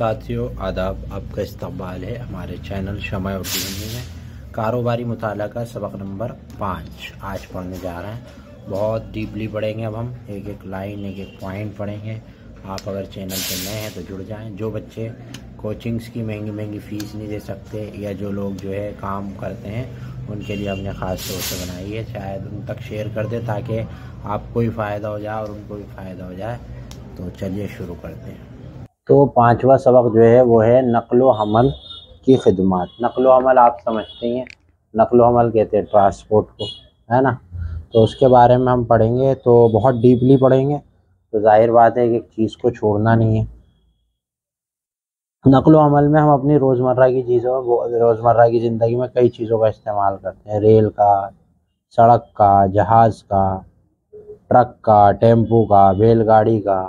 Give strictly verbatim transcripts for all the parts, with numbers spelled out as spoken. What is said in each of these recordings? साथियों आदाब, आपका इस्तकबाल है हमारे चैनल शमा उद्दीन में। कारोबारी मुताला का सबक नंबर पाँच आज पढ़ने जा रहे हैं। बहुत डीपली पढ़ेंगे, अब हम एक एक लाइन एक एक पॉइंट पढ़ेंगे। आप अगर चैनल पर नए हैं तो जुड़ जाएं। जो बच्चे कोचिंग्स की महंगी महंगी फ़ीस नहीं दे सकते या जो लोग जो है काम करते हैं उनके लिए हमने ख़ास तौर से बनाई है, शायद उन तक शेयर कर दे ताकि आपको भी फ़ायदा हो जाए और उनको भी फ़ायदा हो जाए। तो चलिए शुरू करते हैं। तो पांचवा सबक जो है वो है नकलो हमल की खिदमत। नकलो हमल आप समझते हैं, नकलो हमल कहते हैं ट्रांसपोर्ट को, है ना। तो उसके बारे में हम पढ़ेंगे, तो बहुत डीपली पढ़ेंगे। तो जाहिर बात है कि एक चीज़ को छोड़ना नहीं है। नकलो हमल में हम अपनी रोज़मर्रा की चीज़ों, रोज़मर्रा की ज़िंदगी में कई चीज़ों का इस्तेमाल करते हैं। रेल का, सड़क का, जहाज़ का, ट्रक का, टेम्पू का, बैलगाड़ी का,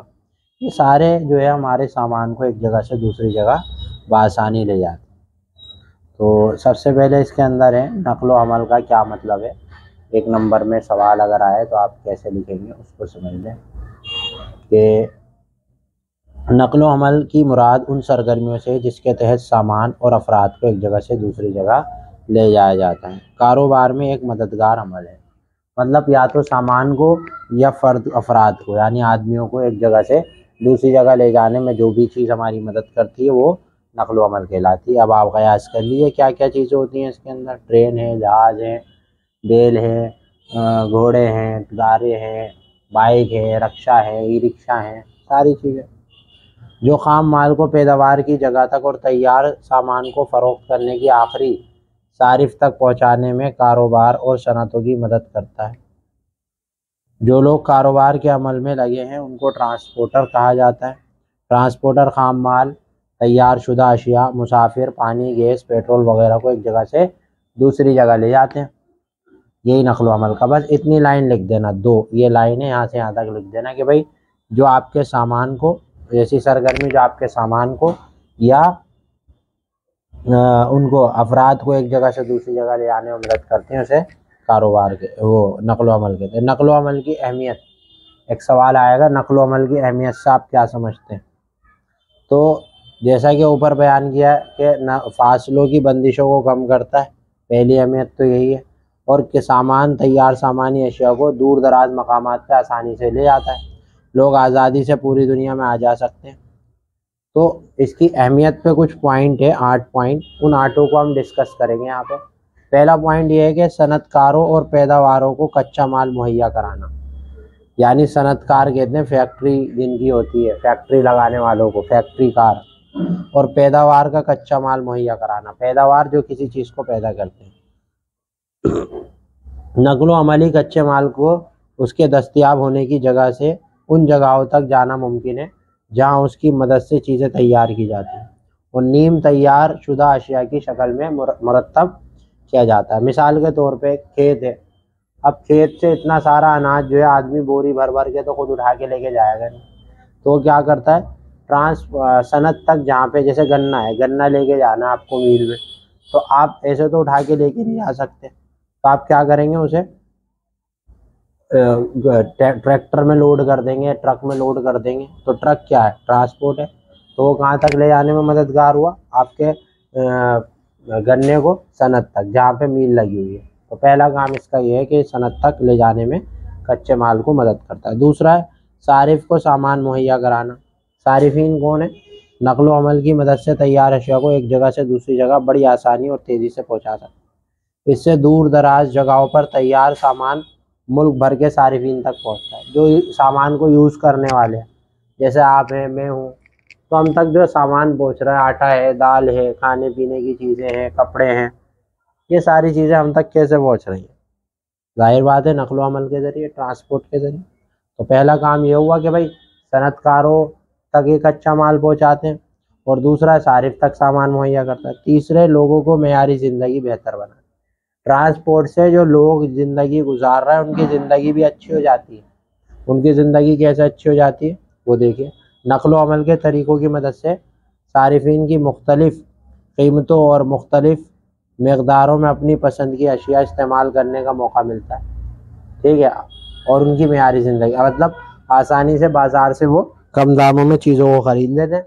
ये सारे जो है हमारे सामान को एक जगह से दूसरी जगह बआसानी ले जाते हैं। तो सबसे पहले इसके अंदर है नकलो हमल का क्या मतलब है। एक नंबर में सवाल अगर आए तो आप कैसे लिखेंगे उसको समझ लें कि नकलो हमल की मुराद उन सरगर्मियों से जिसके तहत सामान और अफराद को एक जगह से दूसरी जगह ले जाया जाता है। कारोबार में एक मददगार अमल है, मतलब या तो सामान को या फर्द अफराद को, यानी आदमियों को एक जगह से दूसरी जगह ले जाने में जो भी चीज़ हमारी मदद करती है वो नकलो अमल कहलाती है। अब आप कयास कर लीजिए क्या क्या चीज़ें होती हैं इसके अंदर। ट्रेन है, जहाज़ है, बेल है, घोड़े हैं, गाड़े हैं, बाइक है, रक्षा है, ई रिक्शा है, सारी चीज़ें जो खाम माल को पैदावार की जगह तक और तैयार सामान को फ़रोख्त करने की आखिरी तारीफ तक पहुँचाने में कारोबार और सनतों की मदद करता है। जो लोग कारोबार के अमल में लगे हैं उनको ट्रांसपोर्टर कहा जाता है। ट्रांसपोर्टर खाम माल, तैयार शुदा अशिया, मुसाफिर, पानी, गैस, पेट्रोल वगैरह को एक जगह से दूसरी जगह ले जाते हैं। यही नकलो अमल का, बस इतनी लाइन लिख देना, दो ये लाइन है यहाँ से यहाँ तक लिख देना कि भाई जो आपके सामान को, जैसी सरगर्मी जो आपके सामान को या आ, उनको अफराद को एक जगह से दूसरी जगह ले जाने में मदद करती हैं उसे कारोबार के, वो नकलो अमल कहते हैं। नकलो अमल की अहमियत, एक सवाल आएगा नकलो अमल की अहमियत से आप क्या समझते हैं। तो जैसा कि ऊपर बयान किया है कि फासलों की बंदिशों को कम करता है, पहली अहमियत तो यही है, और कि सामान, तैयार सामानी अशिया को दूर दराज मकामात पर आसानी से ले जाता है। लोग आज़ादी से पूरी दुनिया में आ जा सकते हैं। तो इसकी अहमियत पे कुछ पॉइंट है, आठ पॉइंट, उन आठों को हम डिस्कस करेंगे यहाँ पे। पहला पॉइंट ये है कि सनतकारों और पैदावारों को कच्चा माल मुहैया कराना, यानी सनतकार कहते हैं फैक्ट्री जिनकी होती है, फैक्ट्री लगाने वालों को, फैक्ट्री कार, और पैदावार का कच्चा माल मुहैया कराना, पैदावार जो किसी चीज़ को पैदा करते हैं। नकलो अमली कच्चे माल को उसके दस्तियाब होने की जगह से उन जगहों तक जाना मुमकिन है जहाँ उसकी मदद से चीज़ें तैयार की जाती हैं और नीम तैयार शुदा अशिया की शक्ल में मुरतब किया जाता है। मिसाल के तौर पे खेत है, अब खेत से इतना सारा अनाज जो है आदमी बोरी भर भर के तो खुद उठा के लेके जाएगा नहीं, तो क्या करता है ट्रांस सनत तक, जहाँ पे जैसे गन्ना है, गन्ना लेके जाना आपको मील में, तो आप ऐसे तो उठा के लेके नहीं जा सकते, तो आप क्या करेंगे उसे ट्रैक्टर में लोड कर देंगे, ट्रक में लोड कर देंगे। तो ट्रक क्या है, ट्रांसपोर्ट है, तो वो कहाँ तक ले जाने में मददगार हुआ, आपके गन्ने को सनत तक जहाँ पे मील लगी हुई है। तो पहला काम इसका ये है कि सनत तक ले जाने में कच्चे माल को मदद करता है। दूसरा है सारिफ को सामान मुहैया कराना। सारिफीन कौन है, नकलो अमल की मदद से तैयार अशिया को एक जगह से दूसरी जगह बड़ी आसानी और तेज़ी से पहुँचा सकते। इससे दूर दराज जगहों पर तैयार सामान मुल्क भर के सारिफीन तक पहुंचता है। जो सामान को यूज़ करने वाले हैं, जैसे आप हैं, मैं हूँ, तो हम तक जो सामान पहुंच रहा है, आटा है, दाल है, खाने पीने की चीज़ें हैं, कपड़े हैं, ये सारी चीज़ें हम तक कैसे पहुंच रही हैं, जाहिर बात है नकलो अमल के ज़रिए, ट्रांसपोर्ट के ज़रिए। तो पहला काम ये हुआ कि भाई सनतकारों तक ये कच्चा माल पहुँचाते हैं और दूसरा सारिफ तक सामान मुहैया करता है। तीसरे लोगों को मेयारी ज़िंदगी बेहतर बनाता है। ट्रांसपोर्ट से जो लोग ज़िंदगी गुजार रहे हैं उनकी ज़िंदगी भी अच्छी हो जाती है। उनकी ज़िंदगी कैसे अच्छी हो जाती है वो देखिए, नकलो अमल के तरीक़ों की मदद से सारिफीन की मुख्तलिफ़ कीमतों और मुख्तलिफ़ मकदारों में अपनी पसंद की अशिया इस्तेमाल करने का मौका मिलता है, ठीक है, और उनकी मेयारी ज़िंदगी, मतलब आसानी से बाज़ार से वो कम दामों में चीज़ों को ख़रीद लेते हैं।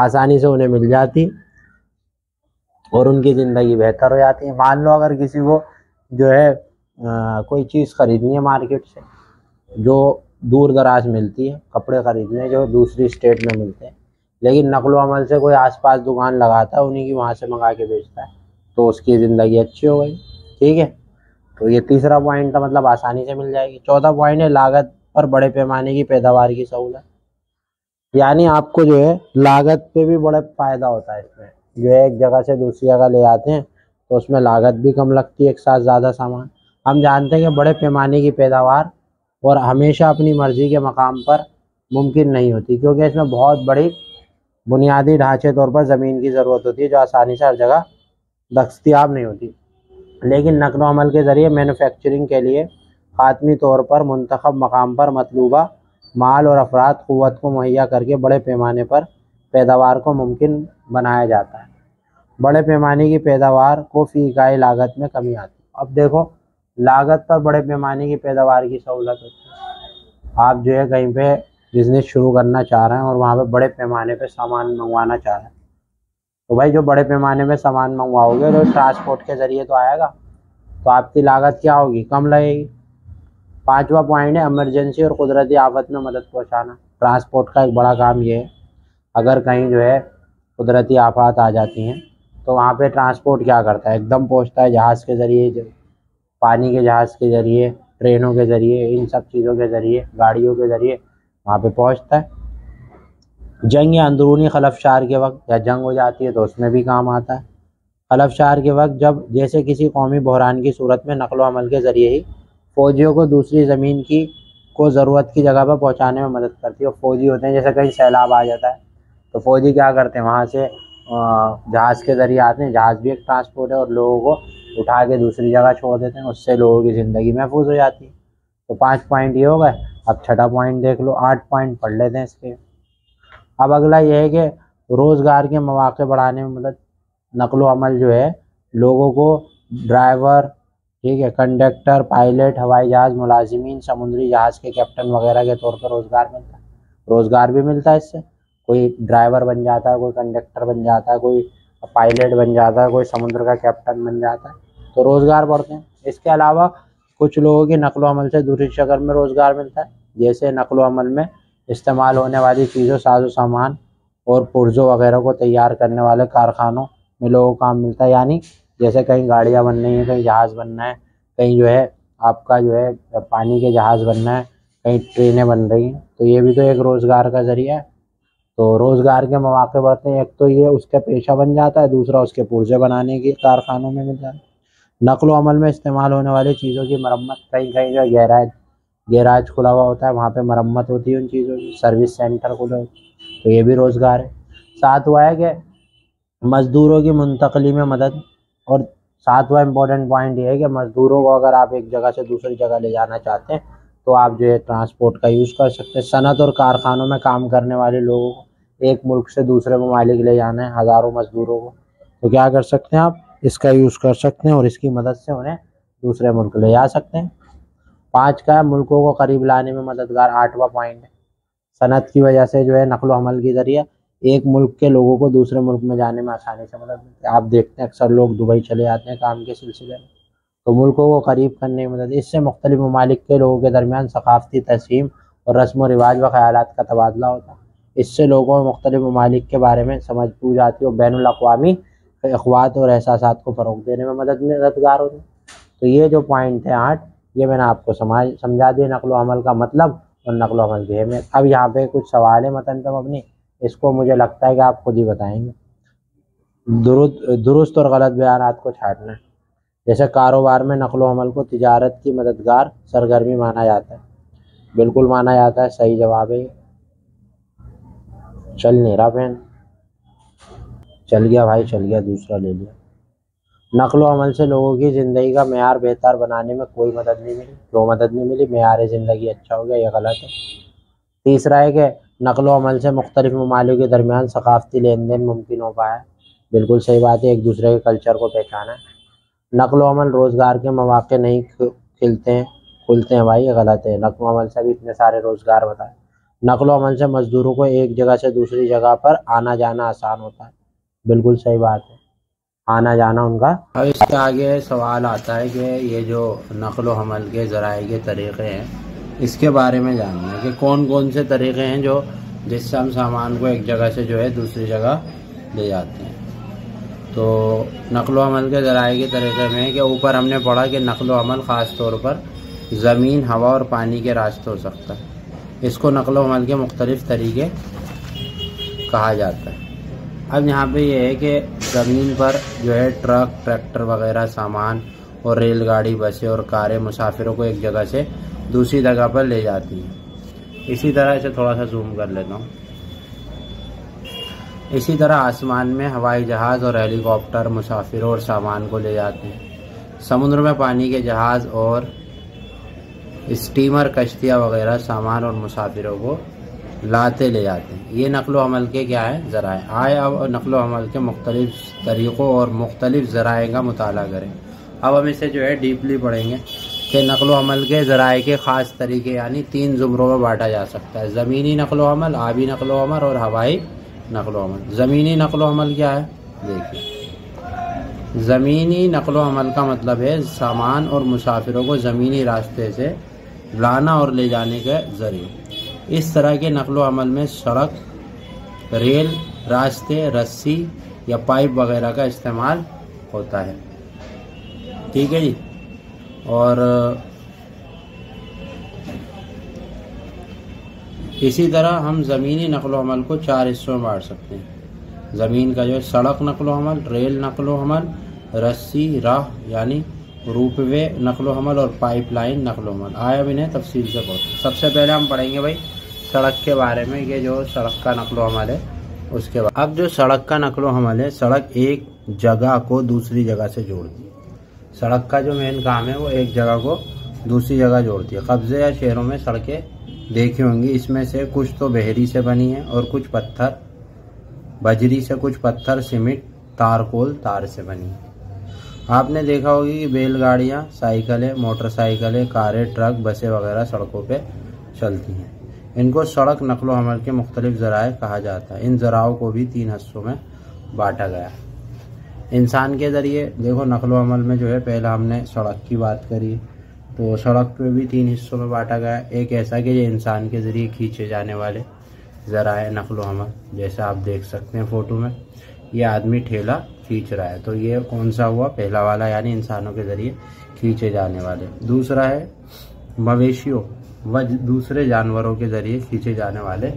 आसानी से उन्हें मिल जाती और उनकी ज़िंदगी बेहतर हो जाती है। मान लो अगर किसी को जो है आ, कोई चीज़ ख़रीदनी है मार्केट से जो दूर दराज मिलती है, कपड़े ख़रीदने जो दूसरी स्टेट में मिलते हैं, लेकिन नकलो अमल से कोई आसपास दुकान लगाता है उन्हीं की वहाँ से मंगा के बेचता है तो उसकी ज़िंदगी अच्छी हो गई। ठीक है, तो ये तीसरा पॉइंट था, मतलब आसानी से मिल जाएगी। चौथा पॉइंट है लागत पर बड़े पैमाने की पैदावार की सहूलत, यानी आपको जो है लागत पे भी बड़ा फ़ायदा होता है। इसमें जो है एक जगह से दूसरी जगह ले जाते हैं तो उसमें लागत भी कम लगती है, एक साथ ज़्यादा सामान। हम जानते हैं कि बड़े पैमाने की पैदावार और हमेशा अपनी मर्ज़ी के मकाम पर मुमकिन नहीं होती, क्योंकि इसमें बहुत बड़ी बुनियादी ढांचे तौर पर ज़मीन की ज़रूरत होती है जो आसानी से हर जगह दस्तियाब नहीं होती। लेकिन नकलो अमल के ज़रिए मैन्युफैक्चरिंग के लिए ख़ात्मी तौर पर मुंतखब मकाम पर मतलूबा माल और अफराद क़ुव्वत को मुहैया करके बड़े पैमाने पर पैदावार को मुमकिन बनाया जाता है। बड़े पैमाने की पैदावार को फ़ी इकाई लागत में कमी आती है। अब देखो, लागत पर बड़े पैमाने की पैदावार की सहूलत होती है। आप जो है कहीं पे बिज़नेस शुरू करना चाह रहे हैं और वहाँ पे बड़े पैमाने पे सामान मंगवाना चाह रहे हैं, तो भाई जो बड़े पैमाने पे सामान मंगवाओगे तो ट्रांसपोर्ट के ज़रिए तो आएगा, तो आपकी लागत क्या होगी, कम लगेगी। पाँचवा पॉइंट है इमरजेंसी और कुदरती आफत में मदद पहुंचाना। ट्रांसपोर्ट का एक बड़ा काम ये है, अगर कहीं जो है कुदरती आफत आ जाती हैं तो वहाँ पे ट्रांसपोर्ट क्या करता है, एकदम पहुंचता है जहाज़ के ज़रिए, पानी के जहाज़ के ज़रिए, ट्रेनों के ज़रिए, इन सब चीज़ों के ज़रिए, गाड़ियों के ज़रिए वहाँ पे पहुँचता है। जंग या अंदरूनी खलफशार के वक्त, या जंग हो जाती है तो उसमें भी काम आता है। खलफशार के वक्त जब जैसे किसी कौमी बहरान की सूरत में नकलो अमल के ज़रिए ही फ़ौजियों को दूसरी ज़मीन की को ज़रूरत की जगह पर पहुंचाने में मदद करती है। फ़ौजी होते हैं, जैसे कहीं सैलाब आ जाता है तो फ़ौजी क्या करते हैं, वहां से जहाज़ के ज़रिए आते हैं। जहाज़ भी एक ट्रांसपोर्ट है और लोगों को उठा के दूसरी जगह छोड़ देते हैं, उससे लोगों की ज़िंदगी महफूज हो जाती है। तो पाँच पॉइंट ये हो गए। अब छठा पॉइंट देख लो, आठ पॉइंट पढ़ लेते हैं इसके। अब अगला यह है कि रोज़गार के मौक़े बढ़ाने में मदद। नकलो अमल जो है लोगों को ड्राइवर, ठीक है, कंडक्टर, पायलट, हवाई जहाज़ मुलाजिमीन, समुद्री जहाज़ के कैप्टन वगैरह के तौर पर रोज़गार मिलता है। रोज़गार भी मिलता है इससे, कोई ड्राइवर बन जाता है, कोई कंडक्टर बन जाता है, कोई पायलट बन जाता है, कोई समुद्र का कैप्टन बन जाता है, तो रोज़गार बढ़ते हैं। इसके अलावा कुछ लोगों की नकलो अमल से दूसरी शक्ल में रोज़गार मिलता है, जैसे नकलो अमल में इस्तेमाल होने वाली चीज़ों, साजो सामान और पुर्ज़ों वगैरह को तैयार करने वाले कारखानों में लोगों को काम मिलता है। यानी जैसे कहीं गाड़ियाँ बननी है, कहीं जहाज़ बनना है, कहीं जो है आपका जो है पानी के जहाज़ बनना है, कहीं ट्रेनें बन रही हैं, तो ये भी तो एक रोज़गार का ज़रिया है। तो रोज़गार के मौके बढ़ते हैं, एक तो ये उसका पेशा बन जाता है, दूसरा उसके पुर्जे बनाने के कारखानों में मिल जाता है। नकलो अमल में इस्तेमाल होने वाली चीज़ों की मरम्मत, कहीं कहीं जो गैराज गैराज खुला हुआ होता है वहाँ पर मरम्मत होती है उन चीज़ों की, सर्विस सेंटर खुले होते हैं, तो ये भी रोज़गार है। साथ हुआ है कि मज़दूरों की मुंतकली में मदद। और सातवां इम्पोर्टेंट पॉइंट ये है कि मज़दूरों को अगर आप एक जगह से दूसरी जगह ले जाना चाहते हैं तो आप जो है ट्रांसपोर्ट का यूज़ कर सकते हैं। सनत और कारखानों में काम करने वाले लोगों को एक मुल्क से दूसरे ममालिक ले जाना है, हज़ारों मज़दूरों को, तो क्या कर सकते हैं, आप इसका यूज़ कर सकते हैं और इसकी मदद से उन्हें दूसरे मुल्क ले जा सकते हैं। पाँच का मुल्कों को करीब लाने में मददगार आठवां पॉइंट है। सनत की वजह से जो है नकलो हमल के ज़रिए एक मुल्क के लोगों को दूसरे मुल्क में जाने में आसानी से मदद मिलती है। आप देखते हैं अक्सर लोग दुबई चले जाते हैं काम के सिलसिले में, तो मुल्कों को करीब करने में मदद। इससे मुख्तलिफ ममालिक के लोगों के दरमियान सकाफ़ती तक़सीम और रस्म व रिवाज व ख़यालात का तबादला होता है। इससे लोगों में मुख्तलिफ ममालिक के बारे में समझ बूझ आती है और बैनुल अक़वामी अख़वात और एहसास को फ़रोग देने में मदद मददगार होती है। तो ये जो पॉइंट है आठ, ये मैंने आपको समझ समझा दिया नकलो अमल का मतलब और नकलो अमल के में। अब यहाँ पर कुछ सवाल है मतन पर अपनी, इसको मुझे लगता है कि आप खुद ही बताएंगे। दुरुस्त और गलत बयानात को छांटना, जैसे कारोबार में नकलो अमल को तिजारत की मददगार सरगर्मी माना जाता है, बिल्कुल माना जाता है, सही जवाब है। चल नहीं रहा बहन, चल गया भाई, चल गया, दूसरा ले लिया। नकलो अमल से लोगों की ज़िंदगी का मेयार बेहतर बनाने में कोई मदद नहीं मिली। क्यों मदद नहीं मिली, मेयार ज़िंदगी अच्छा हो गया, यह गलत है। तीसरा है कि नकलो अमल से मुख्तलिफ ममालिक के दरमियान सकाफ़ती लेन देन मुमकिन हो पाया, बिल्कुल सही बात है, एक दूसरे के कल्चर को पहचाना। नकलो अमल रोज़गार के मौक़े नहीं खिलते हैं खुलते हैं, भाई ये गलत है। नकलो अमल से भी इतने सारे रोज़गार बताए, नकलो अमल से मजदूरों को एक जगह से दूसरी जगह पर आना जाना आसान होता है। बिल्कुल सही बात है, आना जाना उनका। अब इसके आगे सवाल आता है कि ये जो नकलो हमल के ज़राए के तरीक़े हैं इसके बारे में जानना है कि कौन कौन से तरीक़े हैं जो जिससे हम सामान को एक जगह से जो है दूसरी जगह ले जाते हैं। तो नकलो अमल के ज़राए के तरीक़े में कि ऊपर हमने पढ़ा कि नकलो अमल ख़ास तौर पर ज़मीन, हवा और पानी के रास्ते हो सकता है। इसको नकलो अमल के मुख्तलिफ़ तरीक़े कहा जाता है। अब यहाँ पे ये है कि ज़मीन पर जो है ट्रक, ट्रैक्टर वगैरह सामान और रेलगाड़ी, बसें और कारें मुसाफिरों को एक जगह से दूसरी जगह पर ले जाती हैं। इसी तरह इसे थोड़ा सा जूम कर लेता हूँ। इसी तरह आसमान में हवाई जहाज़ और हेलीकॉप्टर मुसाफिरों और सामान को ले जाते हैं। समुद्र में पानी के जहाज़ और स्टीमर, कश्तियाँ वगैरह सामान और मुसाफिरों को लाते ले जाते हैं। ये नकलो अमल के क्या है ज़राए आए। अब नकलो अमल के मुख्तलिफ़ तरीक़ों और मुख्तलिफ़ ज़राए का मुताला करें। अब हम इसे जो है डीपली पढ़ेंगे कि नकलो अमल के ज़राए के ख़ास तरीक़े यानी तीन ज़ुमरों में बांटा जा सकता है। ज़मीनी नकलो अमल, आबी नकलो अमल और हवाई नकलो अमल। ज़मीनी नकलो अमल क्या है, देखिए। ज़मीनी नकलो अमल का मतलब है सामान और मुसाफिरों को ज़मीनी रास्ते से लाना और ले जाने के ज़रिए। इस तरह के नकलो अमल में सड़क, रेल रास्ते, रस्सी या पाइप वगैरह का इस्तेमाल होता है। ठीक है जी। और इसी तरह हम ज़मीनी नकलो अमल को चार हिस्सों में बांट सकते हैं। ज़मीन का जो सड़क नकलो अमल, रेल नकलो अमल, रस्सी राह यानी रूपवे नकलो हमल और पाइपलाइन नकलो हमल। आया भी नहीं तफसील से पढ़ते। सबसे पहले हम पढ़ेंगे भाई सड़क के बारे में। ये जो सड़क का नकलो हमल है उसके बाद अब जो सड़क का नकलो हमल है, सड़क एक जगह को दूसरी जगह से जोड़ती है। सड़क का जो मेन काम है वो एक जगह को दूसरी जगह जोड़ती है। कब्जे या शहरों में सड़कें देखी होंगी। इसमें से कुछ तो बहरी से बनी है और कुछ पत्थर बजरी से, कुछ पत्थर सीमेंट तारकोल तार से बनी है। आपने देखा होगी कि बैलगाड़ियाँ, साइकिलें, मोटरसाइकिलें, कारें, ट्रक, बसें वगैरह सड़कों पे चलती हैं। इनको सड़क नकलो हमल के मुख्तलिफ ज़राए कहा जाता है। इन ज़राओं को भी तीन हिस्सों में बांटा गया। इंसान के ज़रिए देखो नकलो हमल में जो है पहला हमने सड़क की बात करी, तो सड़क पे भी तीन हिस्सों में बांटा गया। एक ऐसा कि ये इंसान के ज़रिए खींचे जाने वाले ज़राए नकलो हमल, जैसा आप देख सकते हैं फ़ोटो में ये आदमी ठेला खींच रहा है, तो ये कौन सा हुआ, पहला वाला यानी इंसानों के ज़रिए खींचे जाने वाले। दूसरा है मवेशियों व दूसरे जानवरों के ज़रिए खींचे जाने वाले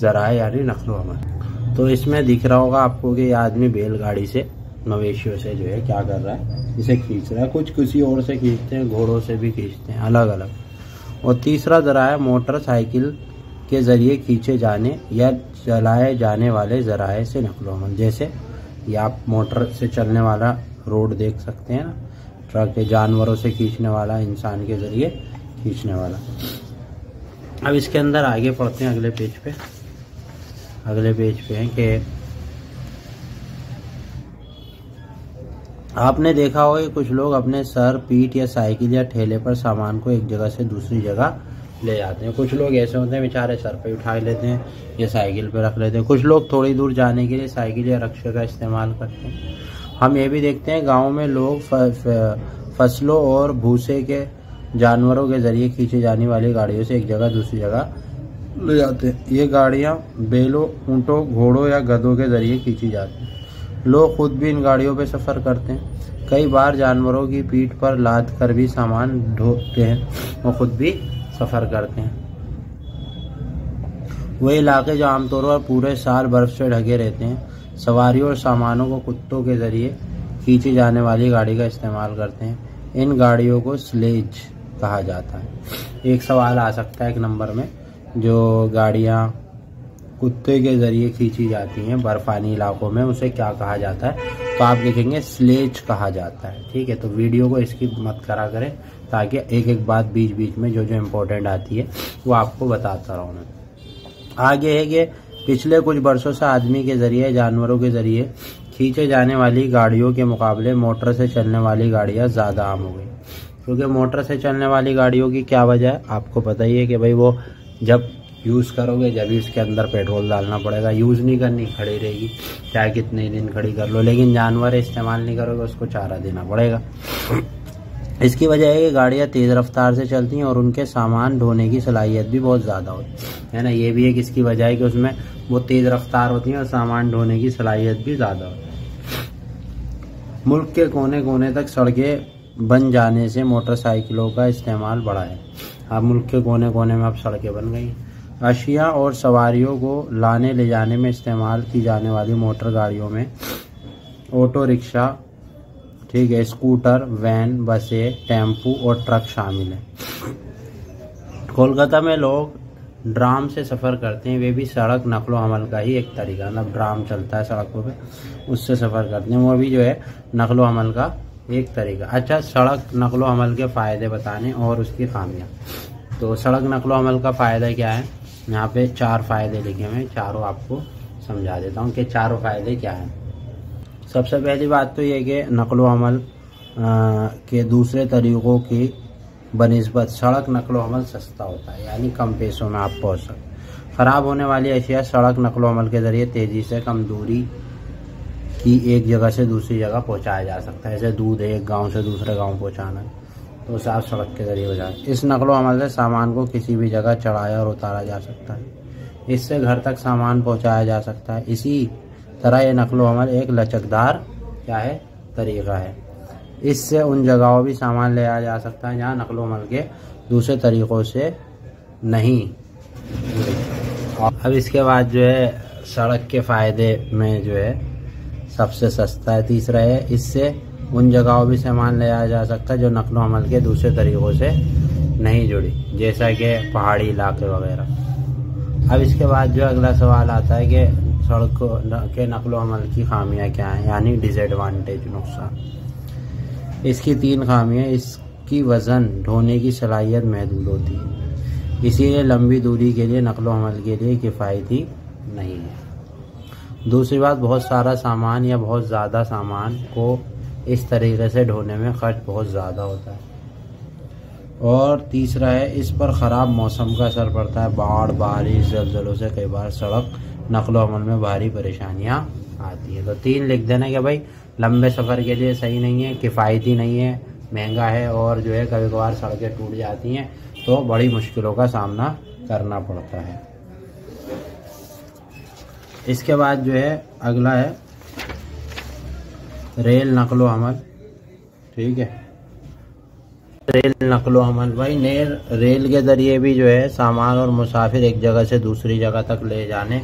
ज़राए यानी नकलो हमल। तो इसमें दिख रहा होगा आपको कि ये आदमी बैलगाड़ी से, मवेशियों से जो है क्या कर रहा है, इसे खींच रहा है। कुछ किसी और से खींचते हैं, घोड़ों से भी खींचते हैं, अलग अलग। और तीसरा ज़राए मोटरसाइकिल के ज़रिए खींचे जाने या चलाए जाने वाले ज़राए से नकलो हमल, जैसे ये आप मोटर से चलने वाला रोड देख सकते हैं ना, ट्रक के जानवरों से खींचने वाला, इंसान के ज़रिए खींचने वाला। अब इसके अंदर आगे पढ़ते हैं अगले पेज पे। अगले पेज पे है कि आपने देखा होगा कुछ लोग अपने सर, पीठ या साइकिल या ठेले पर सामान को एक जगह से दूसरी जगह ले जाते हैं। कुछ लोग ऐसे होते हैं बेचारे सर पे उठा लेते हैं या साइकिल पे रख लेते हैं। कुछ लोग थोड़ी दूर जाने के लिए साइकिल या रिक्शे का इस्तेमाल करते हैं। हम ये भी देखते हैं गांव में लोग फसलों और भूसे के जानवरों के ज़रिए खींचे जाने वाली गाड़ियों से एक जगह दूसरी जगह ले जाते हैं। ये गाड़ियाँ बैलों, ऊँटों, घोड़ों या गधों के ज़रिए खींची जाती हैं। लोग खुद भी इन गाड़ियों पर सफ़र करते हैं। कई बार जानवरों की पीठ पर लाद कर भी सामान ढोते हैं। वो खुद भी सफ़र करते हैं। वही इलाके जो आमतौर पर पूरे साल बर्फ़ से ढके रहते हैं, सवारी और सामानों को कुत्तों के ज़रिए खींची जाने वाली गाड़ी का इस्तेमाल करते हैं। इन गाड़ियों को स्लेज कहा जाता है। एक सवाल आ सकता है एक नंबर में, जो गाड़ियाँ कुत्ते के ज़रिए खींची जाती हैं बर्फ़ानी इलाकों में, उसे क्या कहा जाता है, तो आप लिखेंगे स्लेज कहा जाता है। ठीक है, तो वीडियो को स्किप मत करा करें ताकि एक एक बात बीच बीच में जो जो इम्पोर्टेंट आती है वो आपको बताता रहूँ मैं। आगे है कि पिछले कुछ वर्षों से आदमी के ज़रिए, जानवरों के ज़रिए खींचे जाने वाली गाड़ियों के मुकाबले मोटर से चलने वाली गाड़ियाँ ज़्यादा आम हो गई। क्योंकि मोटर से चलने वाली गाड़ियों की क्या वजह है आपको पता ही है कि भाई वो जब यूज़ करोगे जब भी उसके अंदर पेट्रोल डालना पड़ेगा। यूज़ नहीं करनी, खड़ी रहेगी चाहे कितने दिन खड़ी कर लो, लेकिन जानवर इस्तेमाल नहीं करोगे, उसको चारा देना पड़ेगा। इसकी वजह है कि गाड़ियाँ तेज़ रफ्तार से चलती हैं और उनके सामान ढोने की सलाहियत भी बहुत ज़्यादा होती है ना। ये भी एक इसकी वजह है कि उसमें वो तेज़ रफ्तार होती हैं और सामान ढोने की सलाहियत भी ज़्यादा होती है। मुल्क के कोने कोने तक सड़कें बन जाने से मोटरसाइकिलों का इस्तेमाल बढ़ा है। अब मुल्क के कोने कोने में अब सड़कें बन गई। अशिया और सवारियों को लाने ले जाने में इस्तेमाल की जाने वाली मोटर गाड़ियों में ऑटो रिक्शा, ठीक है, स्कूटर, वैन, बसें, टेम्पू और ट्रक शामिल हैं। कोलकाता में लोग ड्राम से सफ़र करते हैं, वे भी सड़क नकलो हमल का ही एक तरीका। मतलब ड्राम चलता है सड़कों पे, उससे सफ़र करते हैं, वो भी जो है नकलो हमल का एक तरीका। अच्छा, सड़क नकलो हमल के फ़ायदे बताने और उसकी खामियाँ। तो सड़क नकलो हमल का फ़ायदा क्या है, यहाँ पे चार फ़ायदे लिखे हुए हैं, चारों आपको समझा देता हूँ कि चारों फ़ायदे क्या हैं। सबसे पहली बात तो ये कि नकलो हमल के दूसरे तरीक़ों की बनिस्बत सड़क नकलो हमल सस्ता होता है, यानी कम पैसों में आप पहुँच सकते। ख़राब होने वाली अशिया सड़क नकलो हमल के ज़रिए तेज़ी से कम दूरी की एक जगह से दूसरी जगह पहुँचाया जा सकता है। जैसे दूध एक गाँव से दूसरे गाँव पहुँचाना तो साफ सड़क के ज़रिए हो जाता है। इस नकलो हमल से सामान को किसी भी जगह चढ़ाया और उतारा जा सकता है, इससे घर तक सामान पहुँचाया जा सकता है। इसी तरह ये नकलो हमल एक लचकदार क्या है तरीक़ा है, इससे उन जगहों भी सामान ले आया जा सकता है जहाँ नकलो हमल के दूसरे तरीक़ों से नहीं। अब इसके बाद जो है सड़क के फ़ायदे में जो है सबसे सस्ता है, तीसरा है इससे उन जगहों भी सामान ले आया जा सकता है जो नकलो हमल के दूसरे तरीक़ों से नहीं जुड़ी, जैसा कि पहाड़ी इलाके वगैरह। अब इसके बाद जो अगला सवाल आता है कि सड़क के नकलो हमल की खामियां क्या हैं, यानी डिसएडवांटेज, नुकसान। इसकी तीन खामियां। इसकी वज़न ढोने की सलाहियत महदूद होती है, इसीलिए लंबी दूरी के लिए नकलो हमल के लिए किफ़ायती नहीं है। दूसरी बात, बहुत सारा सामान या बहुत ज़्यादा सामान को इस तरीके से ढोने में खर्च बहुत ज़्यादा होता है। और तीसरा है इस पर ख़राब मौसम का असर पड़ता है। बाढ़, बारिश, जलजलों से कई बार सड़क नकलो अमल में भारी परेशानियाँ आती हैं। तो तीन लिख देना कि भाई लंबे सफ़र के लिए सही नहीं है, किफ़ायती नहीं है, महंगा है और जो है कभी कभार सड़कें टूट जाती हैं तो बड़ी मुश्किलों का सामना करना पड़ता है। इसके बाद जो है अगला है रेल नकलो अमल, ठीक है, रेल नकलो हमल। भाई नेर रेल के ज़रिए भी जो है सामान और मुसाफिर एक जगह से दूसरी जगह तक ले जाने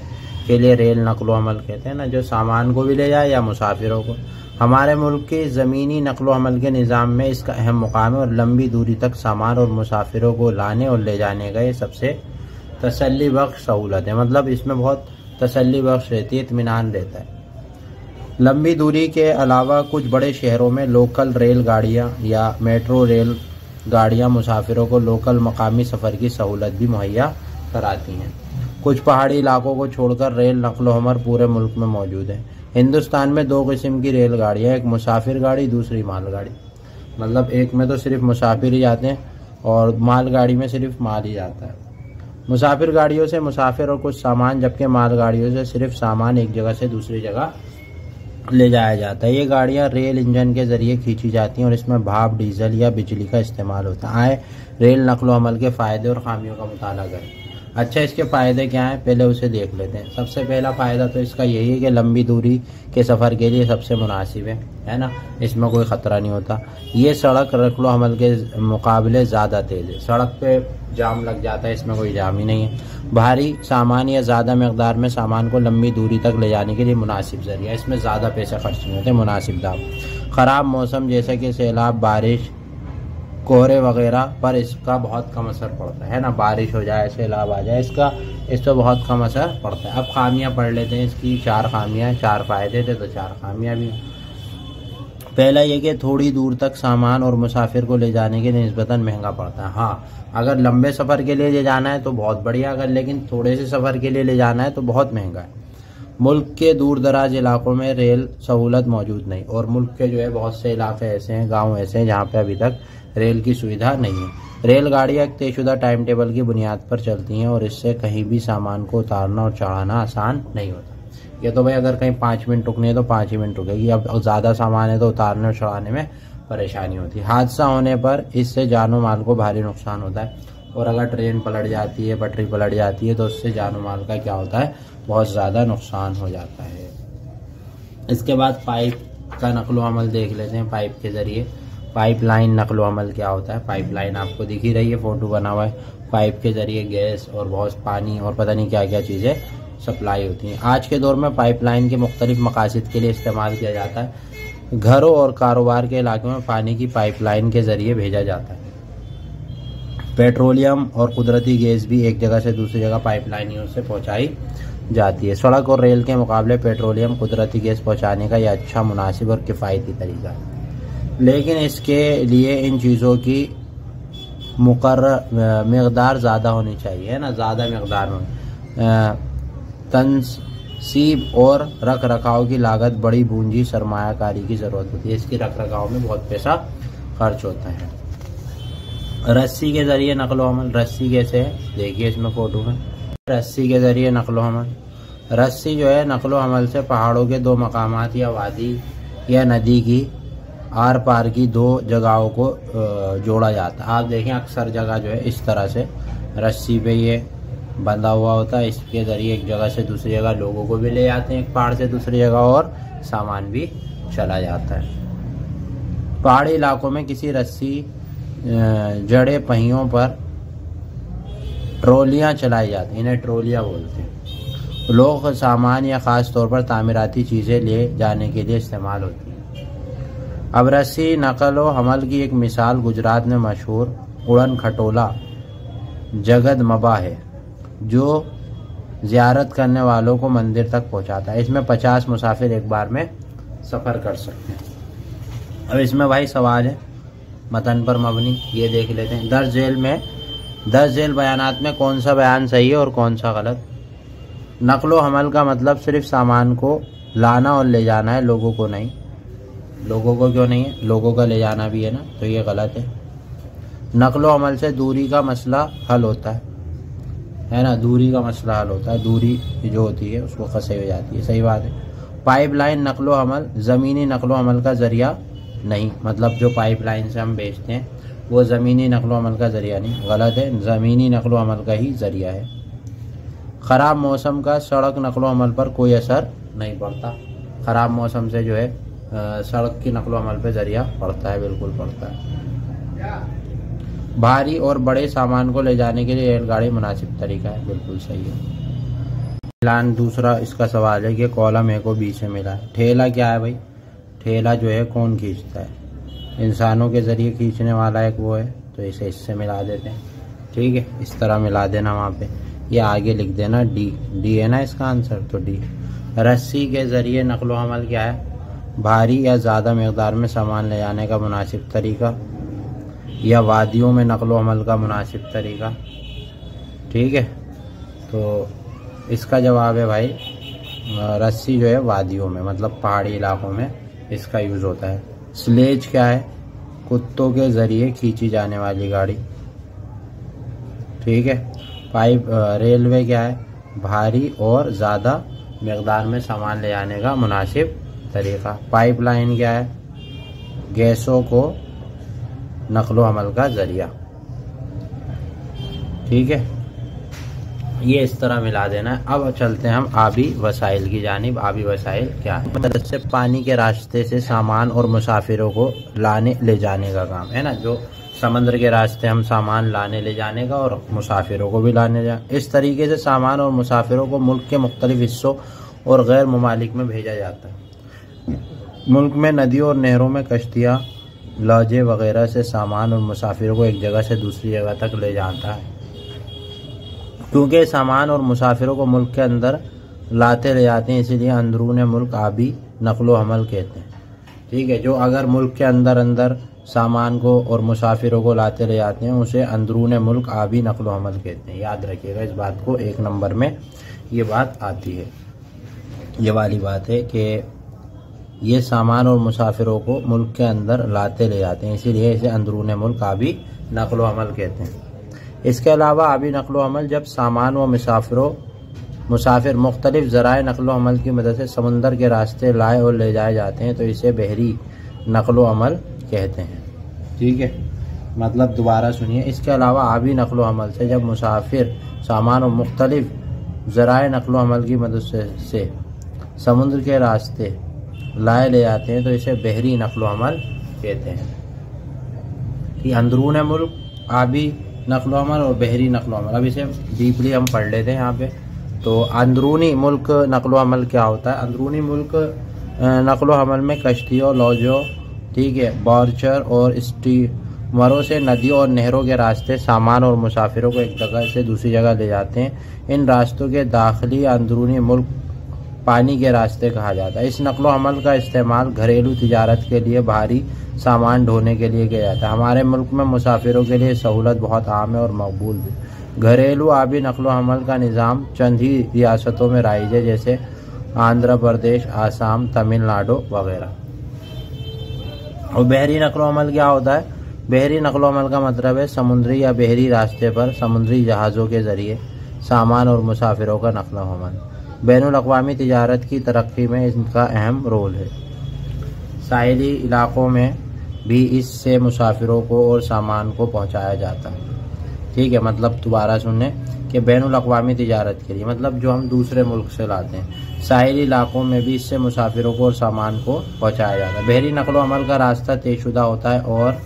के लिए रेल नकलो हमल कहते हैं ना, जो सामान को भी ले जाए या मुसाफिरों को। हमारे मुल्क के ज़मीनी नकलो हमल के निज़ाम में इसका अहम मुकाम है और लंबी दूरी तक सामान और मुसाफिरों को लाने और ले जाने का ये सबसे तसल्ली बख्श सहूलत है। मतलब इसमें बहुत तसल्ली बख्श रहती है, इत्मीनान रहता है। लंबी दूरी के अलावा कुछ बड़े शहरों में लोकल रेल गाड़ियाँ या मेट्रो रेल गाड़ियाँ मुसाफिरों को लोकल मकामी सफ़र की सहूलत भी मुहैया कराती हैं। कुछ पहाड़ी इलाकों को छोड़कर रेल नकलो हमल पूरे मुल्क में मौजूद है। हिंदुस्तान में दो किस्म की रेल गाड़ियाँ, एक मुसाफिर गाड़ी, दूसरी मालगाड़ी। मतलब एक में तो सिर्फ मुसाफिर ही जाते हैं और मालगाड़ी में सिर्फ माल ही जाता है। मुसाफिर गाड़ियों से मुसाफिर और कुछ सामान, जबकि मालगाड़ियों से सिर्फ सामान एक जगह से दूसरी जगह ले जाया जाता है। ये गाड़ियाँ रेल इंजन के ज़रिए खींची जाती हैं और इसमें भाप, डीजल या बिजली का इस्तेमाल होता है। आए रेल नकलो हमल के फ़ायदे और खामियों का मुताला करें। अच्छा, इसके फ़ायदे क्या हैं, पहले उसे देख लेते हैं। सबसे पहला फ़ायदा तो इसका यही है कि लंबी दूरी के सफ़र के लिए सबसे मुनासिब है है ना, इसमें कोई ख़तरा नहीं होता। ये सड़क नकलो हमल के मुकाबले ज़्यादा तेज़ है। सड़क पर जाम लग जाता है, इसमें कोई जाम ही नहीं है। भारी सामान या ज़्यादा मकदार में सामान को लंबी दूरी तक ले जाने के लिए मुनासिब ज़रिया, इसमें ज़्यादा पैसा खर्च नहीं होते, मुनासिब दाम। ख़राब मौसम जैसे कि सैलाब, बारिश, कोहरे वगैरह पर इसका बहुत कम असर पड़ता है ना। बारिश हो जाए, सैलाब आ जाए, इसका इस पर बहुत कम असर पड़ता है। अब खामियाँ पढ़ लेते हैं। इसकी चार खामियाँ, चार फ़ायदे थे तो चार खामियाँ भी। पहला यह कि थोड़ी दूर तक सामान और मुसाफिर को ले जाने के लिए निस्बतन महंगा पड़ता है। हाँ, अगर लंबे सफ़र के लिए ले जाना है तो बहुत बढ़िया, अगर लेकिन थोड़े से सफ़र के लिए ले जाना है तो बहुत महंगा है। मुल्क के दूर दराज इलाकों में रेल सहूलत मौजूद नहीं, और मुल्क के जो है बहुत से इलाके ऐसे हैं, गांव ऐसे हैं जहां पे अभी तक रेल की सुविधा नहीं है। रेलगाड़ियां एक तयशुदा टाइम टेबल की बुनियाद पर चलती हैं और इससे कहीं भी सामान को उतारना और चढ़ाना आसान नहीं होता। ये तो भाई अगर कहीं पाँच मिनट रुकनी है तो पाँच ही मिनट रुकेगी, अब ज़्यादा सामान है तो उतारने और चढ़ाने में परेशानी होती है। हादसा होने पर इससे जानो माल को भारी नुकसान होता है, और अगर ट्रेन पलट जाती है, पटरी पलट जाती है तो उससे जानो माल का क्या होता है, बहुत ज़्यादा नुकसान हो जाता है। इसके बाद पाइप का नकलो अमल देख लेते हैं। पाइप के ज़रिए पाइप लाइन नकलो अमल क्या होता है। पाइप लाइन आपको दिख ही रही है, फ़ोटो बना हुआ है। पाइप के ज़रिए गैस और बहुत पानी और पता नहीं क्या क्या चीज़ें सप्लाई होती हैं। आज के दौर में पाइप लाइन के मुख्तलिफ़ मकासद के लिए इस्तेमाल किया जाता है। घरों और कारोबार के इलाकों में पानी की पाइप लाइन के ज़रिए भेजा जाता है। पेट्रोलियम और कुदरती गैस भी एक जगह से दूसरी जगह पाइपलाइनियों से पहुंचाई जाती है। सड़क और रेल के मुकाबले पेट्रोलियम कुदरती गैस पहुंचाने का यह अच्छा, मुनासिब और किफ़ायती तरीका है, लेकिन इसके लिए इन चीज़ों की मुकर्रर मकदार ज़्यादा होनी चाहिए, है ना, ज़्यादा मकदार में। तनसीब और रख रखाव की लागत, बड़ी पूंजी सरमायाकारी की ज़रूरत होती है, इसकी रख रखाव में बहुत पैसा खर्च होता है। रस्सी के ज़रिए नकलो अमल, रस्सी कैसे है देखिए इसमें फ़ोटो में। रस्सी के ज़रिए नकलो अमल, रस्सी जो है नकलो अमल से पहाड़ों के दो मकामात या वादी या नदी की आर पार की दो जगहों को जोड़ा जाता है। आप देखें अक्सर जगह जो है इस तरह से रस्सी पे ये बंधा हुआ होता है, इसके ज़रिए एक जगह से दूसरी जगह लोगों को भी ले जाते हैं, एक पहाड़ से दूसरी जगह, और सामान भी चला जाता है। पहाड़ी इलाकों में किसी रस्सी जड़े पहियों पर ट्रॉलियाँ चलाई जाती, इन्हें ट्रॉलियाँ बोलते हैं। लोग सामान या ख़ास तौर पर तामीराती चीज़ें ले जाने के लिए इस्तेमाल होती हैं। अब रस्सी नकलो हमल की एक मिसाल गुजरात में मशहूर उड़न खटोला जगत मबा है, जो ज़ियारत करने वालों को मंदिर तक पहुंचाता है। इसमें पचास मुसाफिर एक बार में सफ़र कर सकते हैं। अब इसमें भाई सवाल है मतन पर मबनी, ये देख लेते हैं। दर्ज झेल में दर्ज झेल बयानात में कौन सा बयान सही है और कौन सा गलत। नकलो हमल का मतलब सिर्फ सामान को लाना और ले जाना है, लोगों को नहीं। लोगों को क्यों नहीं है, लोगों का ले जाना भी है ना, तो ये गलत है। नकलो हमल से दूरी का मसला हल होता है है ना, दूरी का मसला हल होता है, दूरी जो होती है उसको खसे हो जाती है, सही बात है। पाइप लाइन नकलो हमल ज़मीनी नकलो हमल का ज़रिया नहीं, मतलब जो पाइपलाइन से हम बेचते हैं वो ज़मीनी नकलो अमल का ज़रिया नहीं, गलत है, ज़मीनी नकलो अमल का ही ज़रिया है। ख़राब मौसम का सड़क नकलो अमल पर कोई असर नहीं पड़ता। ख़राब मौसम से जो है आ, सड़क की नकलो अमल पर ज़रिया पड़ता है, बिल्कुल पड़ता है। भारी और बड़े सामान को ले जाने के लिए रेलगाड़ी मुनासिब तरीका है, बिल्कुल सही है। मिलान दूसरा इसका सवाल है कि कॉलम ए को बी से मिला है। ठेला क्या है भाई, ठेला जो है कौन खींचता है, इंसानों के ज़रिए खींचने वाला एक वो है, तो इसे इससे मिला देते हैं, ठीक है, इस तरह मिला देना वहाँ पे, ये आगे लिख देना डी, डी है ना इसका आंसर, तो डी। रस्सी के ज़रिए नकलो अमल क्या है, भारी या ज़्यादा मकदार में सामान ले जाने का मुनासिब तरीका, या वादियों में नकलो अमल का मुनासिब तरीका, ठीक है, तो इसका जवाब है भाई रस्सी जो है वादियों में, मतलब पहाड़ी इलाकों में इसका यूज़ होता है। स्लेज क्या है, कुत्तों के ज़रिए खींची जाने वाली गाड़ी, ठीक है। पाइप रेलवे क्या है, भारी और ज़्यादा मकदार में सामान ले जाने का मुनासिब तरीक़ा। पाइपलाइन क्या है, गैसों को नकलो अमल का ज़रिया, ठीक है, ये इस तरह मिला देना है। अब चलते हैं हम आबी वसाइल की जानिब। आबी वसाइल क्या है, मदद से पानी के रास्ते से सामान और मुसाफिरों को लाने ले जाने का काम, है ना, जो समंदर के रास्ते हम सामान लाने ले जाने का और मुसाफिरों को भी लाने जा, इस तरीके से सामान और मुसाफिरों को मुल्क के मुख्तलिफ हिस्सों और गैर ममालिक में भेजा जाता है। मुल्क में नदियों और नहरों में कश्तियाँ, लॉजे वगैरह से सामान और मुसाफिरों को एक जगह से दूसरी जगह तक ले जाता है। क्योंकि सामान और मुसाफिरों को मुल्क के अंदर लाते ले जाते हैं, इसीलिए अंदरून मुल्क आबी नकलो हमल कहते हैं, ठीक है। जो अगर मुल्क के अंदर अंदर सामान को और मुसाफिरों को लाते ले जाते हैं उसे अंदरून मुल्क आबी नकलो हमल कहते हैं, याद रखिएगा इस बात को, एक नंबर में ये बात आती है। ये वाली बात है कि ये सामान और मुसाफिरों को मुल्क के अंदर लाते ले जाते हैं, इसीलिए इसे अंदरून मुल्क आबी नकल अमल कहते हैं। इसके अलावा आबी नकल अमल जब सामान व मुसाफिरों मुसाफिर मुख्तलिफ़ ज़राए नकल अमल की मदद से समंदर के रास्ते लाए और ले जाए जाते हैं तो इसे बहरी नकल अमल कहते हैं। ठीक है, मतलब दोबारा सुनिए। इसके अलावा आबी नकल अमल से जब मुसाफिर सामान और मुख्तलिफ़ ज़राए नकल अमल की मदद से, से समुद्र के रास्ते लाए ले जाते हैं तो इसे बहरी नकल अमल कहते हैं। कि अंदरून मुल्क आबी नकल अमल और बहरी नकल अमल, अब इसे डीपली हम पढ़ लेते हैं यहाँ पे। तो अंदरूनी मुल्क नकल अमल क्या होता है? अंदरूनी मुल्क नकल अमल में कश्तियों, लॉजों, ठीक है, बॉर्चर और स्टीमरों से नदियों और नहरों के रास्ते सामान और मुसाफिरों को एक जगह से दूसरी जगह ले जाते हैं। इन रास्तों के दाखिली अंदरूनी मुल्क पानी के रास्ते कहा जाता है। इस नकल अमल का इस्तेमाल घरेलू तिजारत के लिए, भारी सामान ढोने के लिए किया जाता है। हमारे मुल्क में मुसाफिरों के लिए सहूलत बहुत आम है और मकबूल भी। घरेलू आबी नकल अमल का निज़ाम चंद ही रियासतों में राइज है, जैसे आंध्र प्रदेश, आसाम, तमिलनाडु वगैरह। और बहरी नकल अमल क्या होता है? बहरी नकल अमल का मतलब है समुद्री या बहरी रास्ते पर समुद्री जहाज़ों के ज़रिए सामान और मुसाफिरों का नकल अमल। बैनुल अक़वामी तिजारत की तरक्की में इनका अहम रोल है। साहिली इलाक़ों में भी इससे मुसाफिरों को और सामान को पहुँचाया जाता है। ठीक है, मतलब दोबारा सुनने कि बैनुल अक़वामी तिजारत के लिए, मतलब जो हम दूसरे मुल्क से लाते हैं, साहिली इलाक़ों में भी इससे मुसाफिरों को और सामान को पहुँचाया जाता है। बहरी नकल अमल का रास्ता तयशुदा होता है और